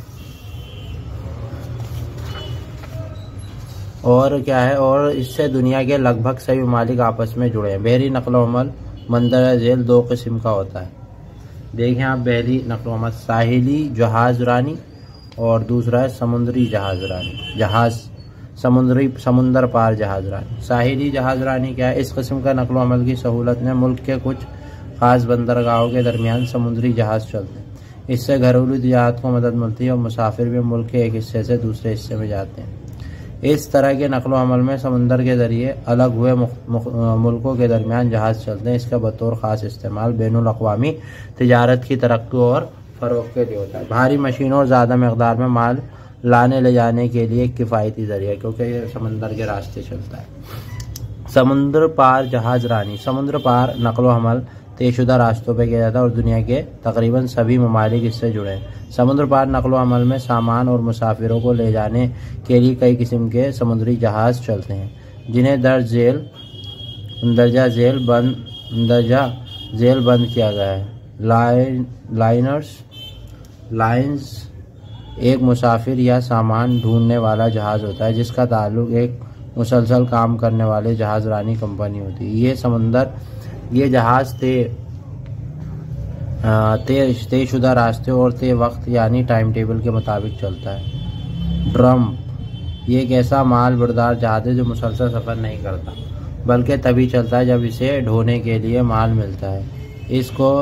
और क्या है और इससे दुनिया के लगभग सभी ममालिक आपस में जुड़े हैं। बहरी नकल अमल मंदर झेल दो किस्म का होता है। देखें आप, बहरी नकल अमल साहिली जहाज़ रानी और दूसरा है समुद्री जहाज़ रानी, जहाज़ समुद्री समुंदर पार जहाज़ रानी। साहिली जहाज़ रानी क्या है? इस किस्म का नकल अमल की सहूलत ने मुल्क के कुछ ख़ास बंदरगाहों के दरमियान समुद्री जहाज़ चलते हैं। इससे घरेलू तिजारत को मदद मिलती है और मुसाफिर भी मुल्क के एक हिस्से से दूसरे हिस्से में जाते हैं। इस तरह के नकल अमल में समंदर के ज़रिए अलग हुए मुख, मुख, मुल्कों के दरमियान जहाज़ चलते हैं। इसका बतौर ख़ास इस्तेमाल बैनुल अक़वामी तिजारत की तरक्की और फ़रोग के लिए होता है। भारी मशीनों और ज़्यादा मकदार में माल लाने ले जाने के लिए एक किफ़ायती ज़रिया, क्योंकि ये समंदर के रास्ते चलता है। समुद्र पार जहाज़ रानी, समुद्र पार नकल अमल तयशुदा रास्तों पर किया जाता है और दुनिया के तकरीबन सभी ममालिक इससे जुड़े हैं। समुद्र पार नकल अमल में सामान और मुसाफिरों को ले जाने के लिए कई किस्म के समुद्री जहाज़ चलते हैं, जिन्हें दर्ज जेल दर्जा जेल बंद दर्जा जेल बंद किया गया है। लाइन लाइनर्स लाइन्स एक मुसाफिर या सामान ढूंढने वाला जहाज़ होता है जिसका ताल्लुक एक मुसलसल काम करने वाले जहाज़ रानी कंपनी होती है। ये समंदर ये जहाज़ तय तय शुदा रास्ते और तय वक्त यानी टाइम टेबल के मुताबिक चलता है। ड्रम ये एक ऐसा माल बरदार जहाज़ है जो मुसलसल सफ़र नहीं करता, बल्कि तभी चलता है जब इसे ढोने के लिए माल मिलता है। इसको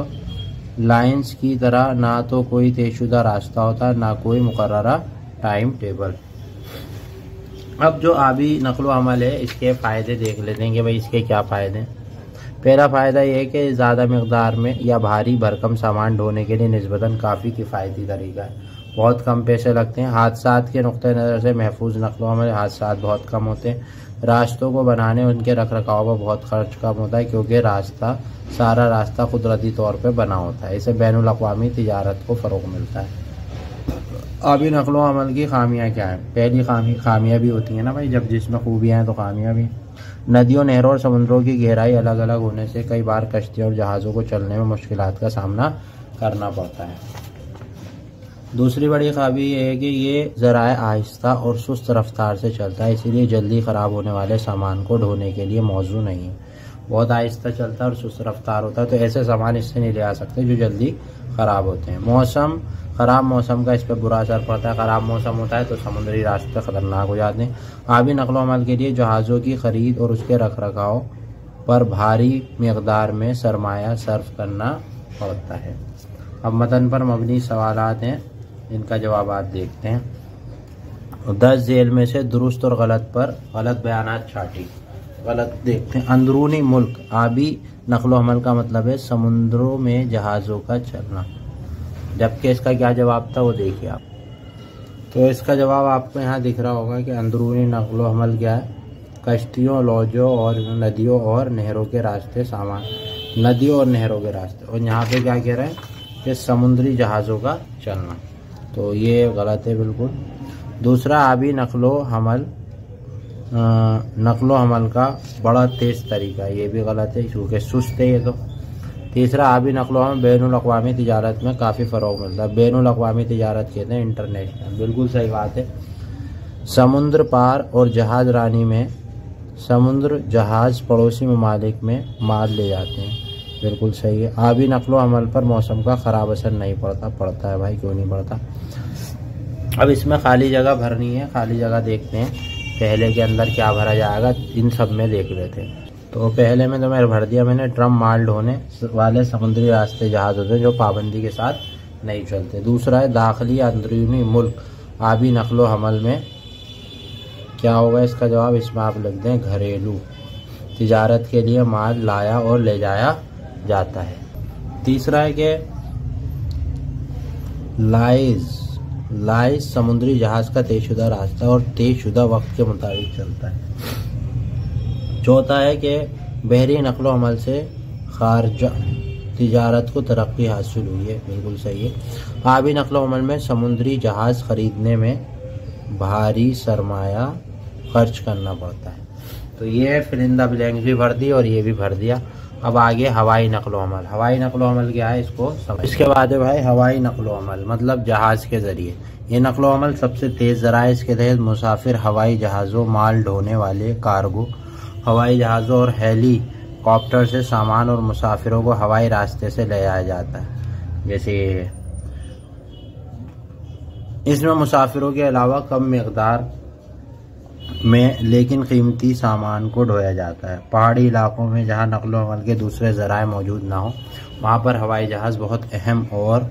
लाइंस की तरह ना तो कोई तयशुदा रास्ता होता है, ना कोई मुकर्ररा टाइम टेबल। अब जो आबी नकल अमल है इसके फ़ायदे देख लेते हैं कि भाई इसके क्या फ़ायदे हैं। पहला फ़ायदा यह है कि ज़्यादा मकदार में या भारी भरकम सामान ढोने के लिए निस्बतन काफ़ी किफ़ायती तरीका है। बहुत कम पैसे लगते हैं। हादसात के नुक़्ते नज़र से महफूज नकल अमल, हादसात बहुत कम होते हैं। रास्तों को बनाने और उनके रख रखाव पर बहुत खर्च कम होता है, क्योंकि रास्ता सारा रास्ता कुदरती तौर पर बना होता है। इसे बैनुल अक़वामी तिजारत को फ़रोग़ मिलता है। आबी नकल अमल की खामियाँ क्या हैं? पहली खामी खामियाँ भी होती हैं ना भाई, जब जिसमें खूबियाँ हैं तो खामियाँ भी। नदियों, नहरों और समुद्रों की गहराई अलग अलग होने से कई बार कश्तियों और जहाज़ों को चलने में मुश्किलात का सामना करना पड़ता है। दूसरी बड़ी ख़ामी यह है कि ये ज़राए आहिस्ता और सुस्त रफ्तार से चलता है, इसीलिए जल्दी ख़राब होने वाले सामान को ढोने के लिए मौजूद नहीं है। बहुत आहिस्ता चलता है और सुस्त रफ्तार होता है, तो ऐसे सामान इससे नहीं ले आ सकते जो जल्दी ख़राब होते हैं। मौसम ख़राब मौसम का इस पर बुरा असर पड़ता है। ख़राब मौसम होता है तो समुद्री रास्ते ख़तरनाक हो जाते हैं। आबी नकल अमल के लिए जहाज़ों की ख़रीद और उसके रख रखाव पर भारी मकदार में सरमाया सर्फ करना पड़ता है। अब मतन पर मबनी सवालात हैं, इनका जवाब देखते हैं। दस जेल में से दुरुस्त और गलत पर गलत बयानात छाटी। गलत देखते हैं। अंदरूनी मुल्क, आबी नकल हमल का मतलब है समुद्रों में जहाज़ों का चलना, जबकि इसका क्या जवाब था वो देखिए आप। तो इसका जवाब आपको यहाँ दिख रहा होगा कि अंदरूनी नकल हमल क्या है, कश्तियों, लॉजों और नदियों और नहरों के रास्ते सामान, नदियों और नहरों के रास्ते, और यहाँ पे क्या कह रहे हैं कि समुद्री जहाज़ों का चलना, तो ये गलत है बिल्कुल। दूसरा, आबी नकलो हमल, नकलो हमल का बड़ा तेज़ तरीका, ये भी गलत है क्योंकि सुस्त है ये तो। तीसरा, आबी नकलो हमल बैनुल अक़वामी तिजारत में काफ़ी फ़रोग मिलता है, बैनुल अक़वामी तिजारत कहते हैं इंटरनेशनल, बिल्कुल सही बात है। समुद्र पार और जहाज़ रानी में, समुद्र जहाज़ पड़ोसी ममालिक में माल ले जाते हैं, बिल्कुल सही है। आबी नकलो हमल पर मौसम का ख़राब असर नहीं पड़ता, पड़ता है भाई क्यों नहीं पड़ता। अब इसमें खाली जगह भरनी है, खाली जगह देखते हैं पहले के अंदर क्या भरा जाएगा, इन सब में देख लेते हैं। तो पहले में तो मैंने भर दिया, मैंने ड्रम माल ढोने वाले समुद्री रास्ते जहाज़ होते हैं जो पाबंदी के साथ नहीं चलते। दूसरा है दाखिली अंदरूनी मुल्क, आबी नकलो हमल में क्या होगा इसका जवाब, इसमें आप लिख दें घरेलू, तिजारत के लिए माल लाया और ले जाया जाता है। तीसरा है कि लाइज, लाइज समुद्री जहाज़ का तयशुदा रास्ता और तयशुदा वक्त के मुताबिक चलता है। चौथा है कि बहरी नकलो हमल से खारजा तिजारत को तरक्की हासिल हुई है, बिल्कुल सही है। आबी नकलो हमल में समुद्री जहाज़ ख़रीदने में भारी सरमाया खर्च करना पड़ता है, तो ये फिलिंदा ब्लैंक्स भी भर दी और ये भी भर दिया। अब आगे हवाई नकलो हमल, हवाई नकलो हमल क्या है इसको समझ। इसके बाद है भाई हवाई नकलो हमल मतलब जहाज़ के ज़रिए, ये नकलो हमल सबसे तेज़ ज़रा है। इसके तहत मुसाफिर हवाई जहाज़ों, माल ढोने वाले कार्गो हवाई जहाज़ों और हेलीकॉप्टर से सामान और मुसाफिरों को हवाई रास्ते से ले जाया जाता है। जैसे इसमें मुसाफिरों के अलावा कम मकदार में लेकिन कीमती सामान को ढोया जाता है। पहाड़ी इलाकों में जहाँ नकलो हमल के दूसरे ज़राए मौजूद ना हो वहाँ पर हवाई जहाज़ बहुत अहम और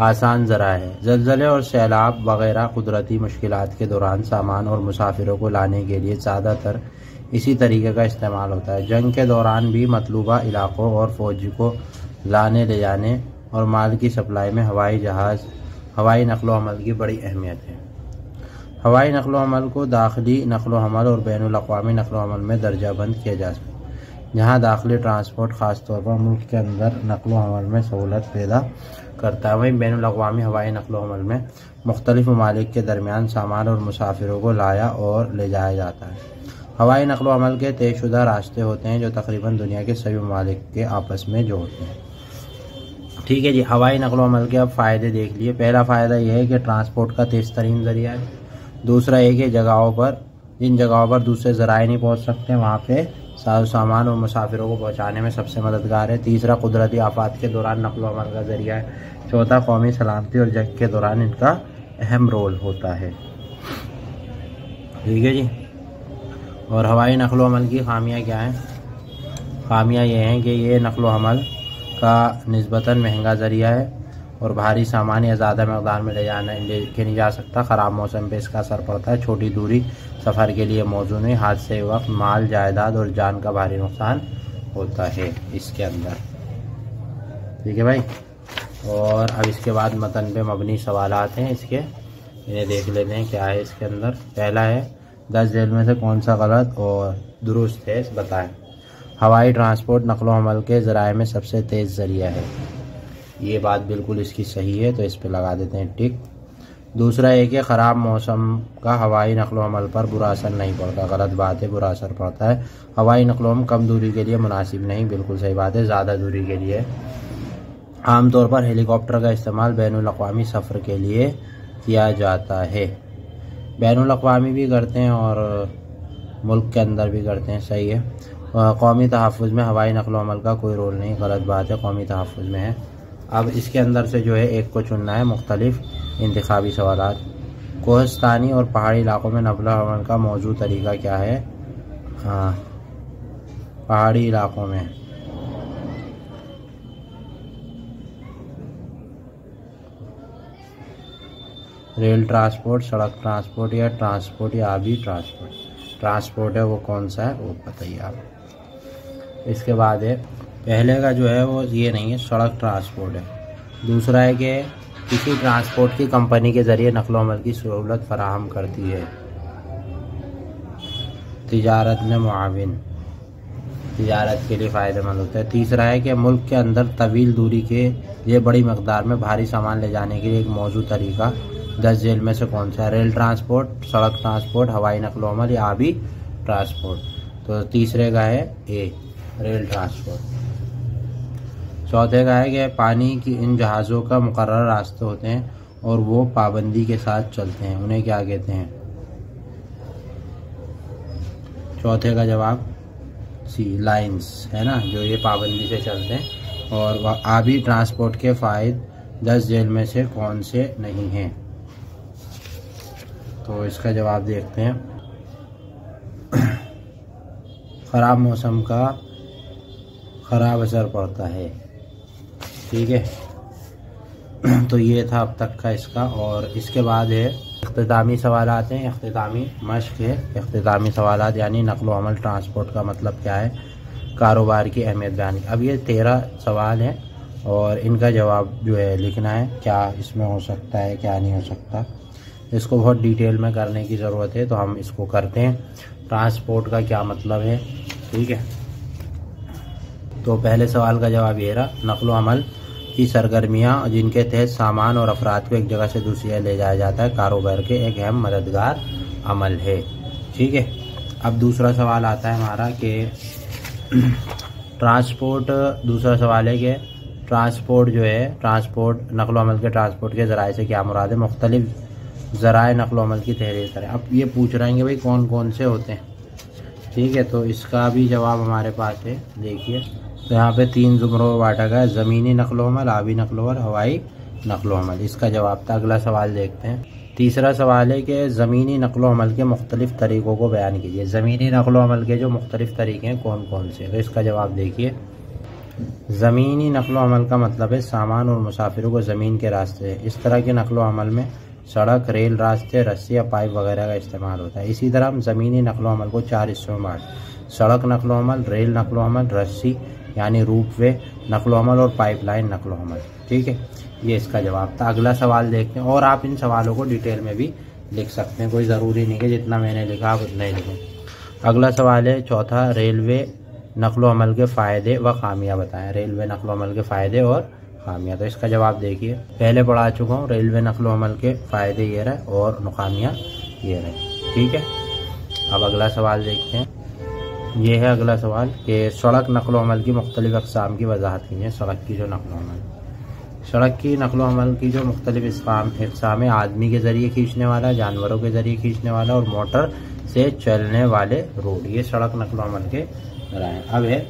आसान ज़रा है। जलजले और सैलाब वगैरह कुदरती मुश्किलात के दौरान सामान और मुसाफिरों को लाने के लिए ज़्यादातर इसी तरीके का इस्तेमाल होता है। जंग के दौरान भी मतलूबा इलाकों और फौजी को लाने ले जाने और माल की सप्लाई में हवाई जहाज़, हवाई नकलो हमल की बड़ी अहमियत है। हवाई नकलो हमल को दाखिली नकलो हमल और बैनुल अक़वामी नकलो हमल में दर्जाबंद किया जा सकता है। जहाँ दाखिली ट्रांसपोर्ट ख़ासतौर पर मुल्क के अंदर नकलो हमल में सहूलत पैदा करता है, वहीं बैनुल अक़वामी हवाई नकलो हमल में मुख्तलिफ ममालिक के दरमियान सामान और मुसाफिरों को लाया और ले जाया जाता है। हवाई नकलो हमल के तयशुदा रास्ते होते हैं जो तकरीबन दुनिया के सभी ममालिक के आपस में जोड़ते हैं। ठीक है जी, हवाई नकलो हमल के अब फ़ायदे देख लिए। पहला फ़ायदा यह है कि ट्रांसपोर्ट का तेज़ तरीन ज़रिया है। दूसरा एक है जगहों पर, जिन जगहों पर दूसरे ज़राए नहीं पहुंच सकते वहां पे साजो सामान और मुसाफिरों को पहुंचाने में सबसे मददगार है। तीसरा कुदरती आफात के दौरान नकलो हमल का ज़रिया है। चौथा कौमी सलामती और जंग के दौरान इनका अहम रोल होता है। ठीक है जी, और हवाई नकलो हमल की खामियाँ क्या हैं? खामियाँ ये हैं कि ये नकलो हमल का निस्बतन महंगा ज़रिया है और भारी सामान या ज़्यादा मकदार में ले जाना लेके नहीं जा सकता। ख़राब मौसम पे इसका असर पड़ता है। छोटी दूरी सफ़र के लिए मौजू नहीं, हादसे के वक्त माल, जायदाद और जान का भारी नुकसान होता है इसके अंदर। ठीक है भाई, और अब इसके बाद मतन पे मबनी सवाल आते हैं इसके, इन्हें देख लेते हैं क्या है इसके अंदर। पहला है दस जेल में से कौन सा गलत और दुरुस्त है बताएँ। हवाई ट्रांसपोर्ट नकलो हमल के ज़राए में सबसे तेज़ ज़रिया है, ये बात बिल्कुल इसकी सही है, तो इस पे लगा देते हैं टिक। दूसरा एक है ख़राब मौसम का हवाई नकलो हमल पर बुरा असर नहीं पड़ता, गलत बात है, बुरा असर पड़ता है। हवाई नकलो हमल कम दूरी के लिए मुनासिब नहीं, बिल्कुल सही बात है, ज़्यादा दूरी के लिए। आमतौर पर हेलीकॉप्टर का इस्तेमाल बैनुल अक़वामी सफ़र के लिए किया जाता है, बैनुल अक़वामी भी करते हैं और मुल्क के अंदर भी करते हैं, सही है। कौमी तहफ़ुज़ में हवाई नकलो हमल का कोई रोल नहीं, गलत बात है, कौमी तहफ़ुज़ में है। अब इसके अंदर से जो है एक को चुनना है। मुख्तलिफ इंतखाबी सवाल, कोहस्तानी और पहाड़ी इलाक़ों में नकलो हमल का मौजूद तरीका क्या है? हाँ, पहाड़ी इलाक़ों में रेल ट्रांसपोर्ट, सड़क ट्रांसपोर्ट या ट्रांसपोर्ट या आभी ट्रांसपोर्ट। ट्रांसपोर्ट है वो कौन सा है वो बताइए आप। इसके बाद है पहले का जो है वो ये नहीं है, सड़क ट्रांसपोर्ट है। दूसरा है कि किसी ट्रांसपोर्ट की कंपनी के ज़रिए नकलोमल की सहूलत फराहम करती है। तिजारत में मुआविन, तिजारत के लिए फ़ायदेमंद होता है। तीसरा है कि मुल्क के अंदर तवील दूरी के लिए बड़ी मकदार में भारी सामान ले जाने के लिए एक मौजूद तरीका दस जेल में से कौन सा है? रेल ट्रांसपोर्ट, सड़क ट्रांसपोर्ट, हवाई नकलोमल या आबी ट्रांसपोर्ट। तो तीसरे का है ए रेल ट्रांसपोर्ट। चौथे का है कि पानी की इन जहाज़ों का मुकर्रर रास्ते होते हैं और वो पाबंदी के साथ चलते हैं, उन्हें क्या कहते हैं? चौथे का जवाब सी लाइन्स है ना, जो ये पाबंदी से चलते हैं। और वह आबी ट्रांसपोर्ट के फ़ायदे दस जेल में से कौन से नहीं हैं? तो इसका जवाब देखते हैं। ख़राब मौसम का ख़राब असर पड़ता है, ठीक है। तो ये था अब तक का इसका। और इसके बाद है इख्तितामी सवाल आते हैं। इख्तितामी मश्क है। इख्तितामी सवाल यानी नकल व अमल ट्रांसपोर्ट का मतलब क्या है, कारोबार की अहमियत बयानी। अब ये तेरह सवाल हैं और इनका जवाब जो है लिखना है, क्या इसमें हो सकता है क्या नहीं हो सकता। इसको बहुत डिटेल में करने की ज़रूरत है, तो हम इसको करते हैं। ट्रांसपोर्ट का क्या मतलब है, ठीक है। तो पहले सवाल का जवाब ये रहा, नकल व अमल की सरगर्मियाँ जिनके तहत सामान और अफराद को एक जगह से दूसरी जगह ले जाया जाता है कारोबार के एक अहम मददगार अमल है, ठीक है। अब दूसरा सवाल आता है हमारा कि ट्रांसपोर्ट, दूसरा सवाल है कि ट्रांसपोर्ट जो है ट्रांसपोर्ट नकल अमल के ट्रांसपोर्ट के ज़राए से क्या मुराद है? मुख्तलिफ ज़राए नकल अमल की तहरीर करें। अब ये पूछ रहे हैं कि भाई कौन कौन से होते हैं, ठीक है। तो इसका भी जवाब हमारे पास है, देखिए। तो यहाँ पे तीन जुमरों में बांटा गया, ज़मीनी नकलोमल, आबी नकलोमल, हवाई नकलोमल। इसका जवाब था। अगला सवाल देखते हैं। तीसरा सवाल है कि ज़मीनी नकलोमल के मुख्तलिफ तरीक़ों को बयान कीजिए। ज़मीनी नकलोमल के जो मुख्तलिफ तरीक़े हैं कौन कौन से, तो इसका जवाब देखिए। ज़मीनी नकलोमल का मतलब है सामान और मुसाफिरों को ज़मीन के रास्ते। इस तरह के नकलोमल में सड़क, रेल रास्ते, रस्सी या पाइप वगैरह का इस्तेमाल होता है। इसी तरह हम ज़मीनी नकलोमल को चार हिस्सों में बांट, सड़क नकलोमल, रेल नकलोमल, रस्सी यानी रूप वे नकलोमल और पाइपलाइन नकलोमल, ठीक है। ये इसका जवाब था। अगला सवाल देखते हैं। और आप इन सवालों को डिटेल में भी लिख सकते हैं, कोई ज़रूरी नहीं कि जितना मैंने लिखा आप उतना ही लिखें। अगला सवाल है चौथा, रेलवे नकलोमल के फ़ायदे व खामियाँ बताएं। रेलवे नकलोमल के फ़ायदे और खामियाँ, तो इसका जवाब देखिए। पहले पढ़ा चुका हूँ, रेलवे नकलोमल के फ़ायदे ये रहे और खामियाँ ये रहे, ठीक है। अब अगला सवाल देखते हैं। ये है अगला सवाल कि सड़क नकलोमल की मुख्तलिफ अक़साम की वजाहत कीजिए। सड़क की जो नकलोमल, सड़क की नकलोमल की जो मुख्तलिफ अक़साम है, आदमी के ज़रिए खींचने वाला, जानवरों के ज़रिए खींचने वाला और मोटर से चलने वाले रोड, ये सड़क नकलोमल के ज़राए। अब है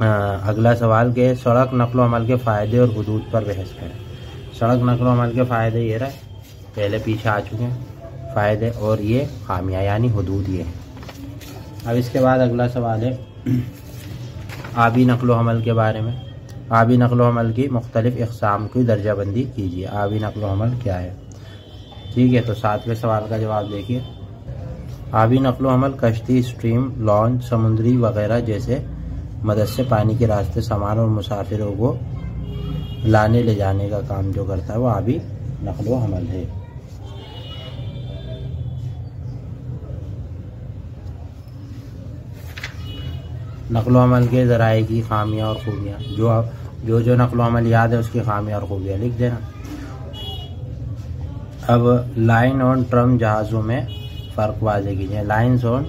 आ, अगला सवाल के सड़क नकलोमल के फ़ायदे और हदूद पर बहस करें। सड़क नकलोमल के फ़ायदे ये रहे, पहले पीछे आ चुके हैं फ़ायदे, और ये खामियाँ यानी हदूद ये हैं। अब इसके बाद अगला सवाल है आबी नकलो अमल के बारे में। आबी नकलो अमल की मुख्तलिफ अक़साम की दर्जाबंदी कीजिए। आबी नकलो अमल क्या है, ठीक है। तो सातवें सवाल का जवाब देखिए। आबी नकलो अमल कश्ती, स्ट्रीम, लॉन्च, समुद्री वगैरह जैसे मदद से पानी के रास्ते सामान और मुसाफिरों को लाने ले जाने का काम जो करता है वो आबी नकलो अमल है। नकलो अमल के ज़राए की खामियाँ और खूबियाँ, जो आप जो जो नकलो अमल याद है उसकी खामियाँ और खूबियाँ लिख देना। अब लाइन ऑन ट्रम जहाज़ों में फ़र्क वाज़े कीजिए। लाइन्स ऑन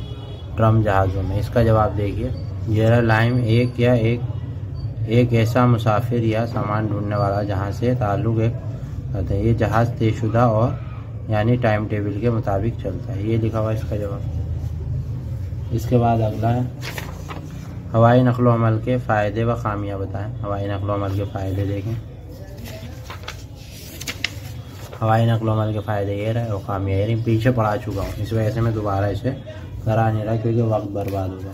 ट्रम जहाज़ों में, इसका जवाब देखिए। यह लाइन एक या एक एक ऐसा मुसाफिर या सामान ढूंढने वाला जहाँ से ताल्लुक़ है। ये जहाज़ तयशुदा और यानी टाइम टेबल के मुताबिक चलता है, ये लिखा हुआ इसका जवाब। इसके बाद अगला है हवाई नकलो अमल के फ़ायदे व खामियाँ बताएं। हवाई नकलो अमल के फ़ायदे देखें। हवाई नकलो अमल के फ़ायदे ये रहे और खामियाँ ये रही। पीछे पढ़ा चुका हूँ, इस वजह से मैं दोबारा इसे करा नहीं रहा क्योंकि वक्त बर्बाद होगा।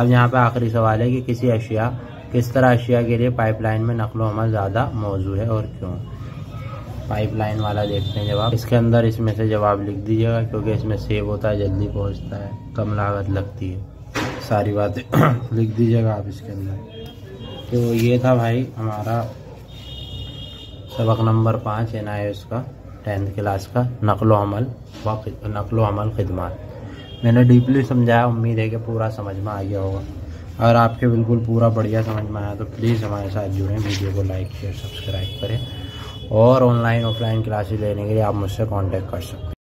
अब यहाँ पे आखिरी सवाल है कि किसी अशिया किस तरह अशिया के लिए पाइपलाइन में नकलो अमल ज़्यादा मौजूद है और क्यों। पाइपलाइन वाला देखते हैं जवाब। इसके अंदर इसमें से जवाब लिख दीजिएगा क्योंकि इसमें सेव होता है, जल्दी पहुंचता है, कम लागत लगती है, सारी बातें लिख दीजिएगा आप इसके अंदर। तो ये था भाई हमारा सबक नंबर पाँच एन आई एस का टेंथ क्लास का नकलो अमल व नकलो अमल खिदमत। मैंने डीपली समझाया, उम्मीद है कि पूरा समझ में आ गया होगा। अगर आपके बिल्कुल पूरा बढ़िया समझ में आया तो प्लीज़ हमारे साथ जुड़ें, वीडियो को लाइक शेयर सब्सक्राइब करें और ऑनलाइन ऑफलाइन क्लासेस लेने के लिए आप मुझसे कांटेक्ट कर सकते हैं।